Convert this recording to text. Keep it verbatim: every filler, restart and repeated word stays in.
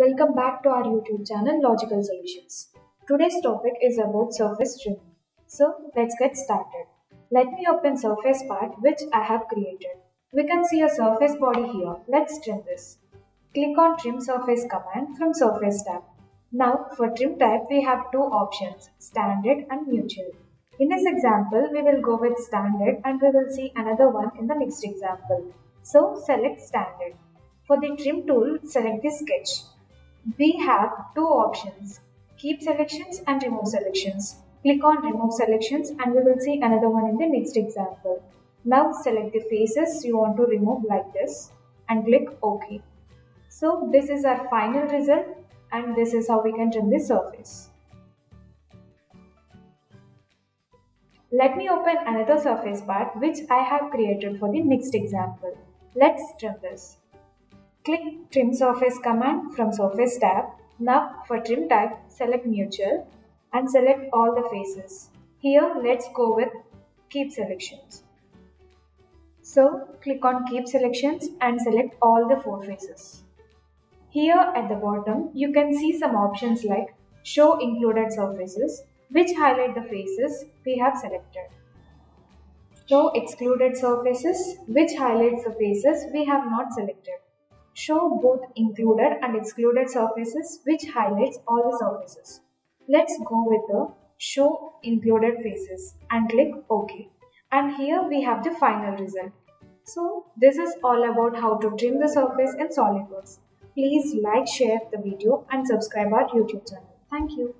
Welcome back to our YouTube channel Logical Solutions. Today's topic is about surface trimming. So let's get started. Let me open surface part which I have created. We can see a surface body here. Let's trim this. Click on Trim Surface command from Surface tab. Now for trim type we have two options, standard and mutual. In this example we will go with standard and we will see another one in the next example. So select standard. For the trim tool, select the sketch. We have two options, keep selections and remove selections. Click on remove selections and we will see another one in the next example. Now select the faces you want to remove like this and click OK. So this is our final result and this is how we can trim the surface. Let me open another surface part which I have created for the next example. Let's trim this. Click Trim Surface command from Surface tab. Now for trim type, select mutual and select all the faces. Here let's go with keep selections. So click on keep selections and select all the four faces. Here at the bottom you can see some options like show included surfaces which highlight the faces we have selected. Show excluded surfaces which highlights the faces we have not selected. Show both included and excluded surfaces which highlights all the surfaces. Let's go with the show included faces and click OK. And here we have the final result. So this is all about how to trim the surface in SOLIDWORKS. Please like, share the video and subscribe our YouTube channel. Thank you.